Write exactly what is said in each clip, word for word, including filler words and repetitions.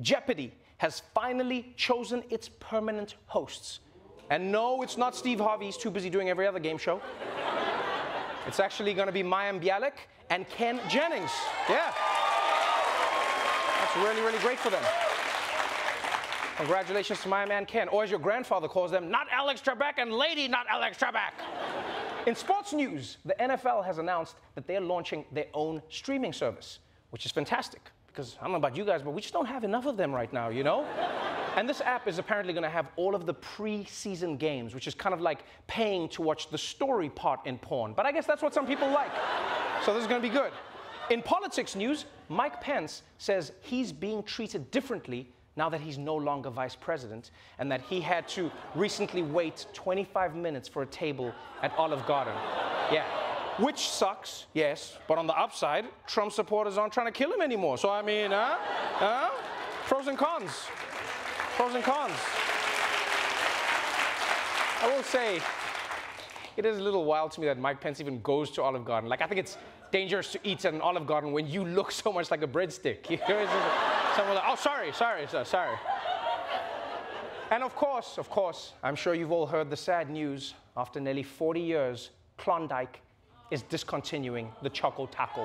Jeopardy has finally chosen its permanent hosts. And no, it's not Steve Harvey. He's too busy doing every other game show. It's actually going to be Mayim Bialik and Ken Jennings. Yeah. That's really, really great for them. Congratulations to Mayim and Ken, or as your grandfather calls them, not Alex Trebek and lady not Alex Trebek. In sports news, the N F L has announced that they're launching their own streaming service, which is fantastic, because I don't know about you guys, but we just don't have enough of them right now, you know? And this app is apparently going to have all of the pre-season games, which is kind of like paying to watch the story part in porn. But I guess that's what some people like. So this is going to be good. In politics news, Mike Pence says he's being treated differently now that he's no longer vice president, and that he had to recently wait twenty-five minutes for a table at Olive Garden. Yeah, which sucks, yes, but on the upside, Trump supporters aren't trying to kill him anymore. So I mean, huh? Huh? Pros and cons. Pros and cons. I will say, it is a little wild to me that Mike Pence even goes to Olive Garden. Like, I think it's dangerous to eat at an Olive Garden when you look so much like a breadstick. You know, it's just, Like, oh, sorry, sorry, sir, sorry. And of course, of course, I'm sure you've all heard the sad news. After nearly forty years, Klondike is discontinuing the Choco Taco.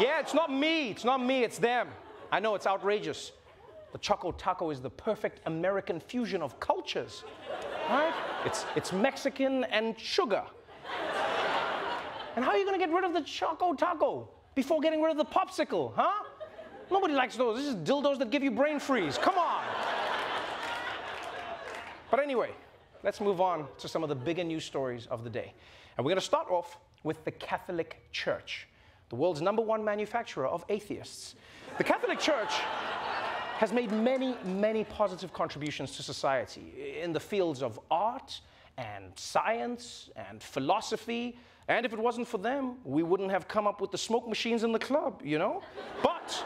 Yeah, it's not me, it's not me, it's them. I know, it's outrageous. The Choco Taco is the perfect American fusion of cultures, right? It's, it's Mexican and sugar. And how are you going to get rid of the Choco Taco before getting rid of the Popsicle, huh? Nobody likes those. This is dildos that give you brain freeze. Come on. But anyway, let's move on to some of the bigger news stories of the day. And we're going to start off with the Catholic Church, the world's number one manufacturer of atheists. The Catholic Church has made many, many positive contributions to society in the fields of art and science and philosophy. And if it wasn't for them, we wouldn't have come up with the smoke machines in the club, you know? But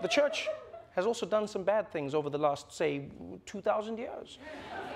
the church has also done some bad things over the last, say, two thousand years.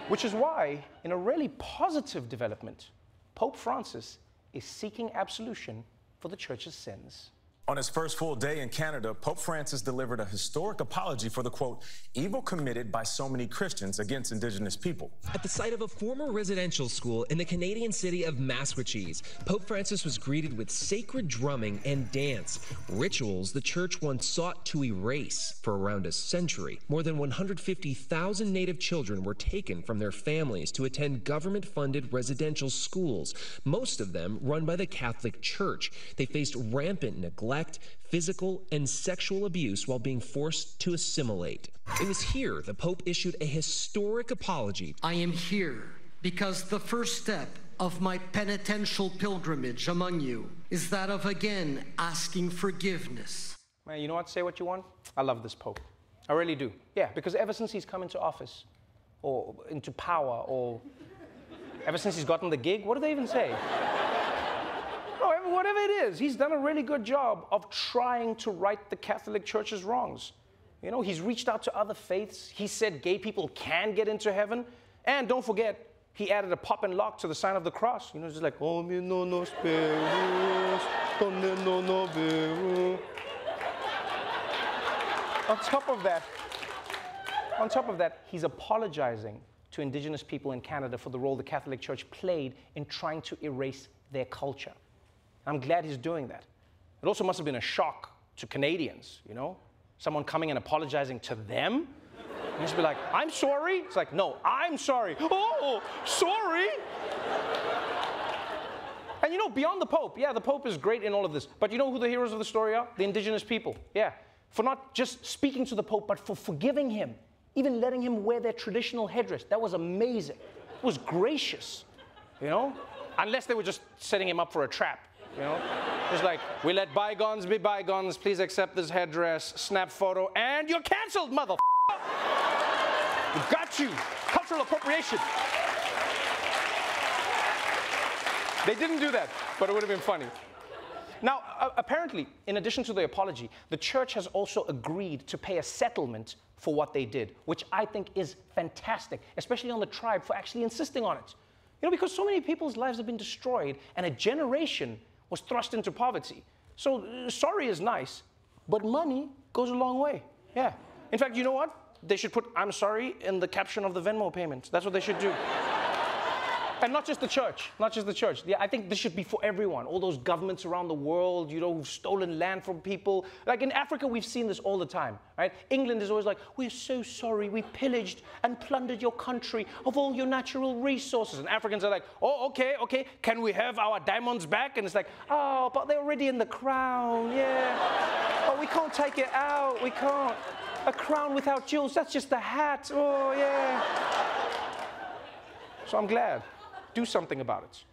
Which is why, in a really positive development, Pope Francis is seeking absolution for the church's sins. On his first full day in Canada, Pope Francis delivered a historic apology for the, quote, evil committed by so many Christians against Indigenous people. At the site of a former residential school in the Canadian city of Maskwacis, Pope Francis was greeted with sacred drumming and dance, rituals the church once sought to erase. For around a century, more than one hundred fifty thousand Native children were taken from their families to attend government-funded residential schools, most of them run by the Catholic Church. They faced rampant neglect, physical and sexual abuse while being forced to assimilate. It was here the Pope issued a historic apology. I am here because the first step of my penitential pilgrimage among you is that of again asking forgiveness. Man, you know what? Say what you want. I love this Pope. I really do. Yeah, because ever since he's come into office or into power or ever since he's gotten the gig, what do they even say? Whatever it is, he's done a really good job of trying to right the Catholic Church's wrongs. You know, he's reached out to other faiths. He said gay people can get into heaven. And don't forget, he added a pop and lock to the sign of the cross. You know, it's just like, oh, me no no spells, oh, me no no beru. On top of that, on top of that, he's apologizing to Indigenous people in Canada for the role the Catholic Church played in trying to erase their culture. I'm glad he's doing that. It also must have been a shock to Canadians, you know? Someone coming and apologizing to them. You must be like, I'm sorry. It's like, no, I'm sorry. Oh, sorry. And you know, beyond the Pope, yeah, the Pope is great in all of this. But you know who the heroes of the story are? The Indigenous people, yeah. For not just speaking to the Pope, but for forgiving him, even letting him wear their traditional headdress. That was amazing. It was gracious, you know? Unless they were just setting him up for a trap. You know, it's like, we let bygones be bygones, please accept this headdress, snap photo, and you're cancelled, mother. We got you. Cultural appropriation. They didn't do that, but it would have been funny. Now, uh, apparently, in addition to the apology, the church has also agreed to pay a settlement for what they did, which I think is fantastic, especially on the tribe for actually insisting on it. You know, because so many people's lives have been destroyed, and a generation was thrust into poverty. So, sorry is nice, but money goes a long way. Yeah. In fact, you know what? They should put "I'm sorry" in the caption of the Venmo payment. That's what they should do. And not just the church, not just the church. Yeah, I think this should be for everyone. All those governments around the world, you know, who've stolen land from people. Like in Africa, we've seen this all the time, right? England is always like, "We're so sorry, we pillaged and plundered your country of all your natural resources." And Africans are like, "Oh, okay, okay, can we have our diamonds back?" And it's like, "Oh, but they're already in the crown, yeah. Oh, we can't take it out, we can't. A crown without jewels, that's just a hat, oh, yeah." So I'm glad. Do something about it.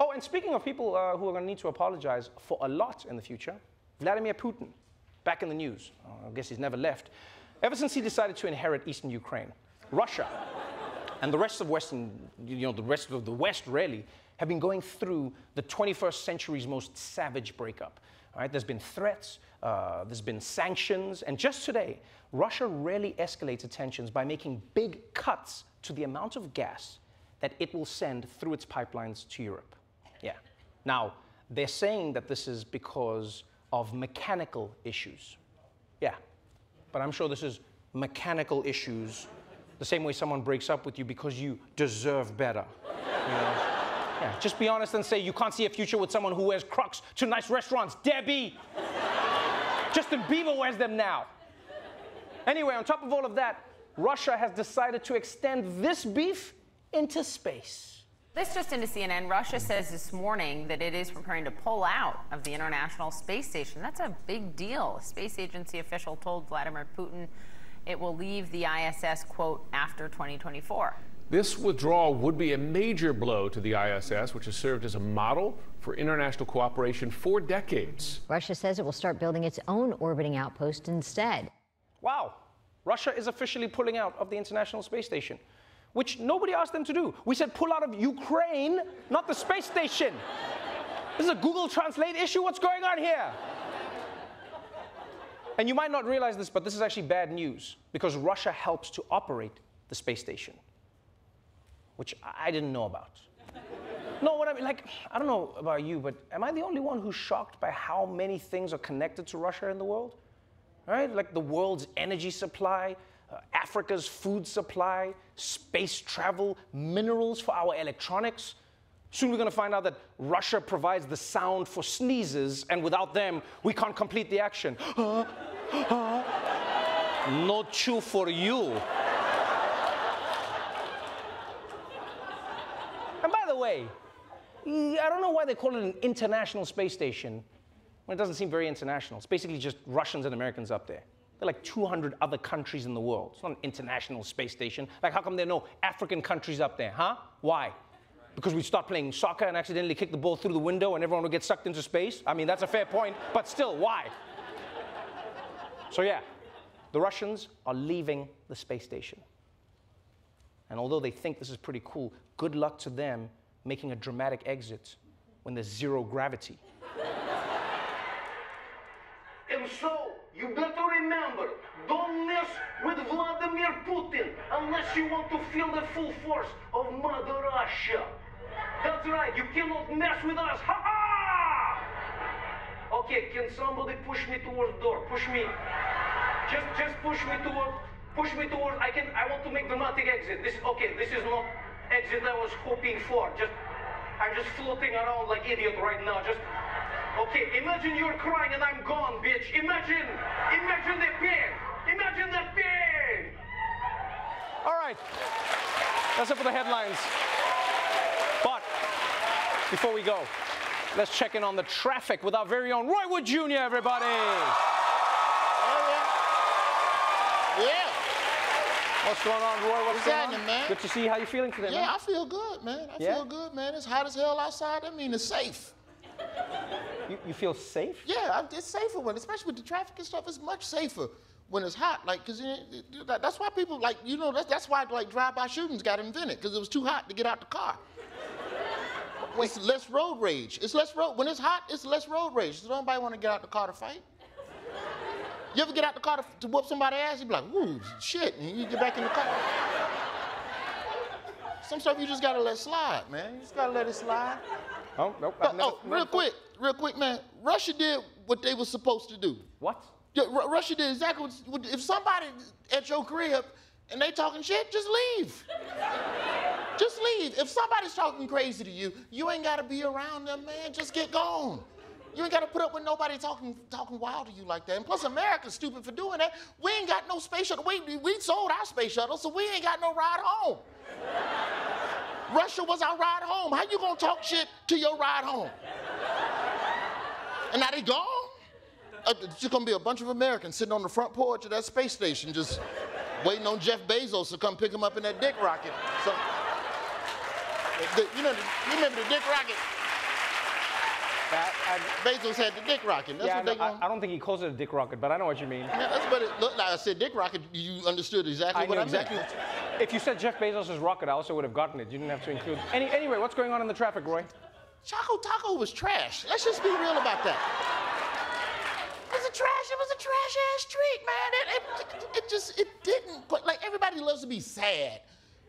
Oh, and speaking of people uh, who are going to need to apologize for a lot in the future, Vladimir Putin, back in the news. Oh, I guess he's never left. Ever since he decided to inherit eastern Ukraine, Russia and the rest of Western, you know, the rest of the West, really, have been going through the twenty-first century's most savage breakup. All right? There's been threats, uh, there's been sanctions, and just today, Russia really escalated tensions by making big cuts to the amount of gas that it will send through its pipelines to Europe. Yeah. Now, they're saying that this is because of mechanical issues. Yeah. But I'm sure this is mechanical issues the same way someone breaks up with you because you deserve better. You know? Yeah. Just be honest and say you can't see a future with someone who wears Crocs to nice restaurants. Debbie! Justin Bieber wears them now. Anyway, on top of all of that, Russia has decided to extend this beef into space. This just into C N N, Russia says this morning that it is preparing to pull out of the International Space Station. That's a big deal. A space agency official told Vladimir Putin it will leave the I S S, quote, after twenty twenty-four. This withdrawal would be a major blow to the I S S, which has served as a model for international cooperation for decades. Russia says it will start building its own orbiting outpost instead. Wow. Russia is officially pulling out of the International Space Station, which nobody asked them to do. We said pull out of Ukraine, not the space station. This is a Google Translate issue. What's going on here? And you might not realize this, but this is actually bad news because Russia helps to operate the space station, which I didn't know about. No, what I mean, like, I don't know about you, but am I the only one who's shocked by how many things are connected to Russia in the world? Right? Like the world's energy supply, Uh, Africa's food supply, space travel, minerals for our electronics. Soon we're going to find out that Russia provides the sound for sneezes, and without them, we can't complete the action. Uh, uh, no chew for you. And by the way, I don't know why they call it an international space station when it doesn't seem very international. It's basically just Russians and Americans up there. There are like two hundred other countries in the world. It's not an international space station. Like, how come there are no African countries up there, huh? Why? Because we'd start playing soccer and accidentally kick the ball through the window and everyone would get sucked into space? I mean, that's a fair point, but still, why? So yeah, the Russians are leaving the space station. And although they think this is pretty cool, good luck to them making a dramatic exit when there's zero gravity. And so, you better remember, don't mess with Vladimir Putin unless you want to feel the full force of Mother Russia. That's right, you cannot mess with us. Ha-ha! Okay, can somebody push me towards the door? Push me. Just just push me toward, push me towards, I can, I want to make dramatic exit. This, okay, this is not exit I was hoping for. Just, I'm just floating around like idiot right now. Just. Okay, imagine you're crying and I'm gone, bitch. Imagine, imagine the pain. Imagine the pain. All right, that's it for the headlines. But before we go, let's check in on the traffic with our very own Roy Wood Junior, everybody. Oh, yeah. Yeah. What's going on, Roy? What's, What's going on, man? Good to see you. How you feeling today, yeah, man? Yeah, I feel good, man. I yeah? feel good, man. It's hot as hell outside. I mean, it's safe. You, you feel safe? Yeah, it's safer when, especially with the traffic and stuff. It's much safer when it's hot, like, because that's why people, like, you know, that's, that's why, like, drive-by shootings got invented, because it was too hot to get out the car. It's less road rage. It's less road, when it's hot, it's less road rage. So nobody want to get out the car to fight. You ever get out the car to, to whoop somebody's ass? You be like, ooh, shit, and you get back in the car. Some stuff you just got to let slide, man. You just got to let it slide. Oh, nope. I've never, oh, never real quick. Real quick, man, Russia did what they were supposed to do. What? Yeah, R- Russia did exactly what, if somebody at your crib and they talking shit, just leave. Just leave. If somebody's talking crazy to you, you ain't gotta be around them, man. Just get gone. You ain't gotta put up with nobody talking talking wild to you like that. And plus, America's stupid for doing that. We ain't got no space shuttle. We, we sold our space shuttle, so we ain't got no ride home. Russia was our ride home. How you gonna talk shit to your ride home? And now they gone? Uh, it's just gonna be a bunch of Americans sitting on the front porch of that space station just waiting on Jeff Bezos to come pick him up in that dick rocket. So, the, you know, the, you remember the dick rocket? I, I, Bezos had the dick rocket. That's yeah, what no, they I, I don't think he calls it a dick rocket, but I know what you mean. Yeah, that's what it looked like. I said dick rocket, you understood exactly I what I exactly. meant. If you said Jeff Bezos' rocket, I also would have gotten it. You didn't have to include... Any, anyway, what's going on in the traffic, Roy? Choco Taco was trash. Let's just be real about that. It was a trash, it was a trash-ass treat, man. It, it, it just, it didn't... Quite, like, everybody loves to be sad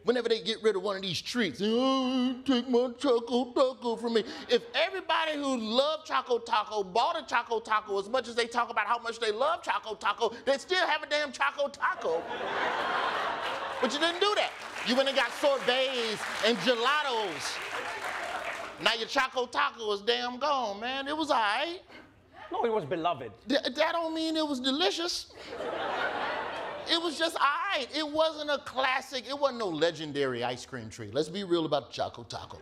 whenever they get rid of one of these treats. Oh, take my Choco Taco from me. If everybody who loved Choco Taco bought a Choco Taco as much as they talk about how much they love Choco Taco, they'd still have a damn Choco Taco. But you didn't do that. You went and got sorbets and gelatos. Now your Choco Taco is damn gone, man. It was all right. No, it was beloved. Th- that don't mean it was delicious. It was just all right. It wasn't a classic. It wasn't no legendary ice cream treat. Let's be real about Choco Taco.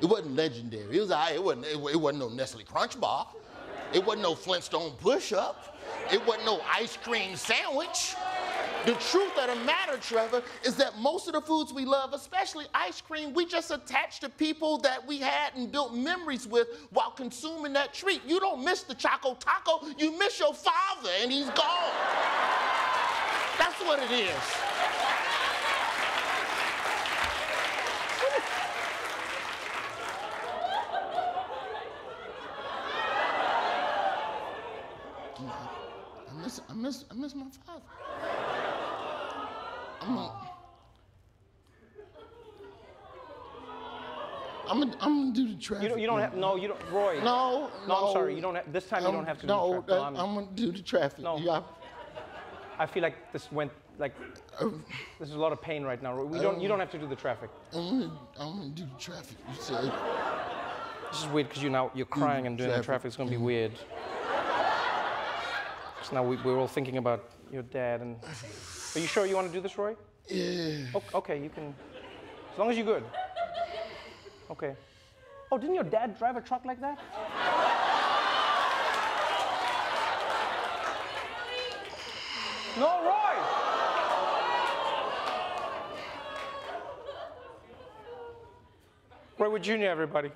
It wasn't legendary. It was all right. It wasn't, it, it wasn't no Nestle Crunch Bar. It wasn't no Flintstone push-up. It wasn't no ice cream sandwich. The truth of the matter, Trevor, is that most of the foods we love, especially ice cream, we just attach to people that we had and built memories with while consuming that treat. You don't miss the Choco Taco. You miss your father, and he's gone. That's what it is. I miss, I miss, I miss my father. I'm gonna, I'm gonna, I'm gonna do the traffic. You don't, you don't have, no, you don't, Roy. No, no. No, I'm sorry, you don't have, this time I'm, you don't have to no, do the traffic. No, I'm gonna do the traffic. No. Yeah. I feel like this went, like, this is a lot of pain right now. We don't, you don't have to do the traffic. I'm gonna, I'm gonna do the traffic, you said. This is weird, because you now, you're crying and doing traffic. The traffic. It's gonna be weird. Because now we, we're all thinking about your dad and... Are you sure you want to do this, Roy? Yeah. Oh, okay, you can... As long as you're good. Okay. Oh, didn't your dad drive a truck like that? No, Roy! Roy Wood Junior, everybody.